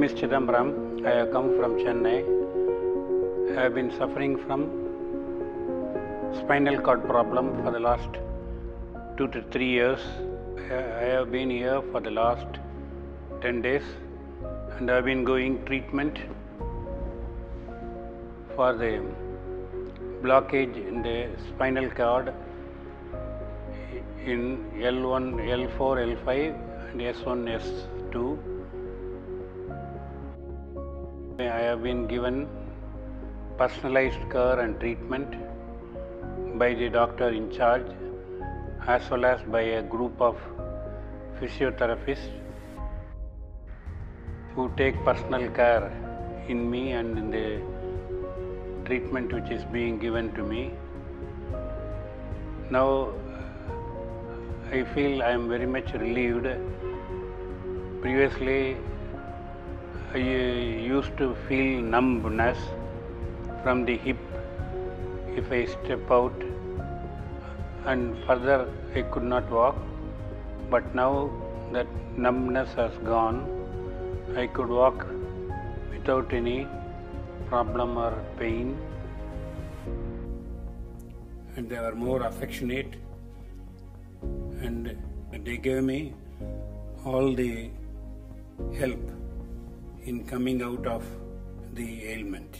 name is Chidambaram. I have come from Chennai. I have been suffering from spinal cord problem for the last 2 to 3 years. I have been here for the last 10 days and I have been going treatment for the blockage in the spinal cord in L1, L4, L5 and S1, S2. I have been given personalized care and treatment by the doctor in charge as well as by a group of physiotherapists who take personal care in me and in the treatment which is being given to me. Now I feel I am very much relieved. Previously I used to feel numbness from the hip if I step out, and further I could not walk, but now that numbness has gone, I could walk without any problem or pain, and they were more affectionate and they gave me all the help in coming out of the ailment.